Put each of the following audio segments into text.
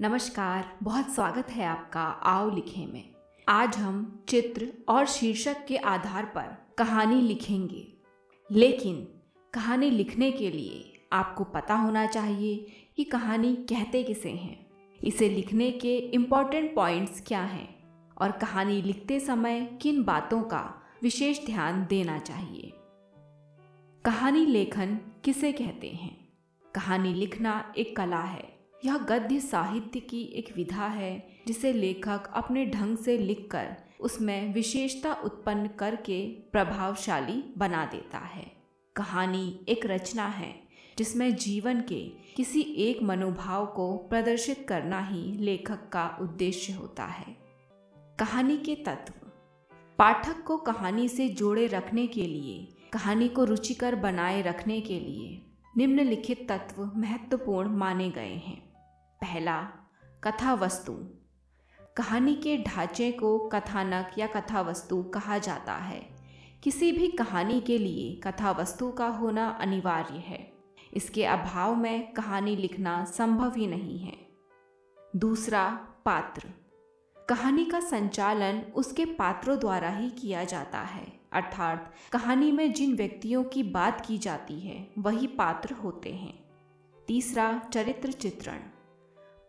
नमस्कार, बहुत स्वागत है आपका आओ लिखे में। आज हम चित्र और शीर्षक के आधार पर कहानी लिखेंगे, लेकिन कहानी लिखने के लिए आपको पता होना चाहिए कि कहानी कहते किसे हैं, इसे लिखने के इम्पॉर्टेंट पॉइंट्स क्या हैं और कहानी लिखते समय किन बातों का विशेष ध्यान देना चाहिए। कहानी लेखन किसे कहते हैं? कहानी लिखना एक कला है। यह गद्य साहित्य की एक विधा है जिसे लेखक अपने ढंग से लिखकर उसमें विशेषता उत्पन्न करके प्रभावशाली बना देता है। कहानी एक रचना है जिसमें जीवन के किसी एक मनोभाव को प्रदर्शित करना ही लेखक का उद्देश्य होता है। कहानी के तत्व पाठक को कहानी से जोड़े रखने के लिए, कहानी को रुचिकर बनाए रखने के लिए निम्नलिखित तत्व महत्वपूर्ण माने गए हैं। पहला, कथा वस्तु। कहानी के ढांचे को कथानक या कथा वस्तु कहा जाता है। किसी भी कहानी के लिए कथा वस्तु का होना अनिवार्य है। इसके अभाव में कहानी लिखना संभव ही नहीं है। दूसरा, पात्र। कहानी का संचालन उसके पात्रों द्वारा ही किया जाता है, अर्थात कहानी में जिन व्यक्तियों की बात की जाती है वही पात्र होते हैं। तीसरा, चरित्र चित्रण।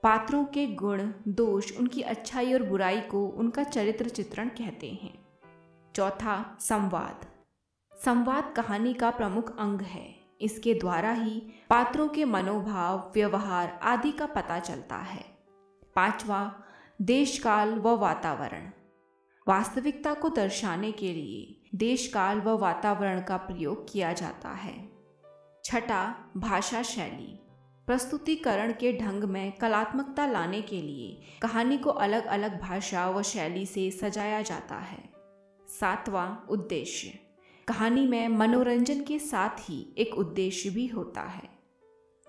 पात्रों के गुण, दोष, उनकी अच्छाई और बुराई को उनका चरित्र चित्रण कहते हैं। चौथा, संवाद। संवाद कहानी का प्रमुख अंग है। इसके द्वारा ही पात्रों के मनोभाव, व्यवहार आदि का पता चलता है। पांचवा, देश, काल व वातावरण। वास्तविकता को दर्शाने के लिए देश, काल व वातावरण का प्रयोग किया जाता है। छठा, भाषा शैली। प्रस्तुतिकरण के ढंग में कलात्मकता लाने के लिए कहानी को अलग अलग भाषा व शैली से सजाया जाता है। सातवां, उद्देश्य। कहानी में मनोरंजन के साथ ही एक उद्देश्य भी होता है।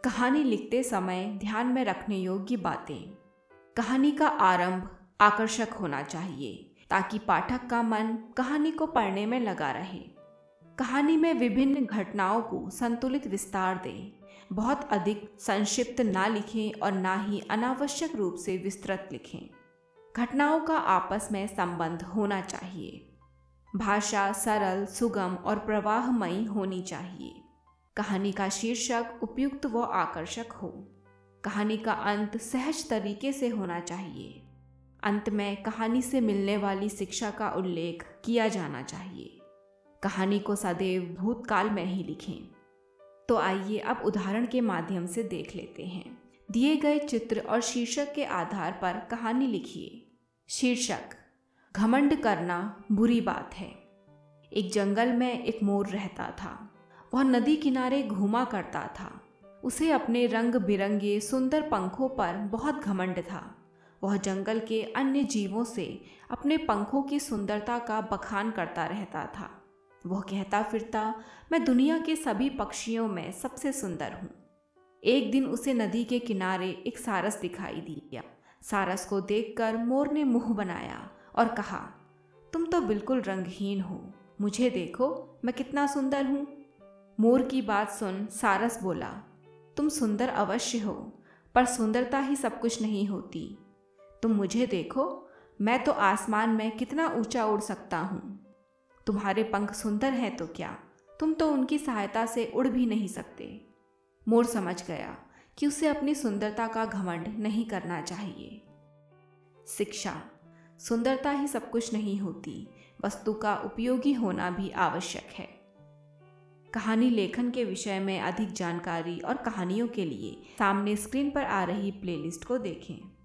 कहानी लिखते समय ध्यान में रखने योग्य बातें। कहानी का आरंभ आकर्षक होना चाहिए ताकि पाठक का मन कहानी को पढ़ने में लगा रहे। कहानी में विभिन्न घटनाओं को संतुलित विस्तार दें। बहुत अधिक संक्षिप्त ना लिखें और ना ही अनावश्यक रूप से विस्तृत लिखें। घटनाओं का आपस में संबंध होना चाहिए। भाषा सरल, सुगम और प्रवाहमयी होनी चाहिए। कहानी का शीर्षक उपयुक्त व आकर्षक हो। कहानी का अंत सहज तरीके से होना चाहिए। अंत में कहानी से मिलने वाली शिक्षा का उल्लेख किया जाना चाहिए। कहानी को सदैव भूतकाल में ही लिखें। तो आइए अब उदाहरण के माध्यम से देख लेते हैं। दिए गए चित्र और शीर्षक के आधार पर कहानी लिखिए। शीर्षक, घमंड करना बुरी बात है। एक जंगल में एक मोर रहता था। वह नदी किनारे घूमा करता था। उसे अपने रंग बिरंगे सुंदर पंखों पर बहुत घमंड था। वह जंगल के अन्य जीवों से अपने पंखों की सुंदरता का बखान करता रहता था। वह कहता फिरता, मैं दुनिया के सभी पक्षियों में सबसे सुंदर हूँ। एक दिन उसे नदी के किनारे एक सारस दिखाई दिया। सारस को देखकर मोर ने मुंह बनाया और कहा, तुम तो बिल्कुल रंगहीन हो, मुझे देखो, मैं कितना सुंदर हूँ। मोर की बात सुन सारस बोला, तुम सुंदर अवश्य हो, पर सुंदरता ही सब कुछ नहीं होती। तुम मुझे देखो, मैं तो आसमान में कितना ऊंचा उड़ सकता हूँ। तुम्हारे पंख सुंदर हैं तो क्या, तुम तो उनकी सहायता से उड़ भी नहीं सकते। मोर समझ गया कि उसे अपनी सुंदरता का घमंड नहीं करना चाहिए। शिक्षा, सुंदरता ही सब कुछ नहीं होती, वस्तु का उपयोगी होना भी आवश्यक है। कहानी लेखन के विषय में अधिक जानकारी और कहानियों के लिए सामने स्क्रीन पर आ रही प्लेलिस्ट को देखें।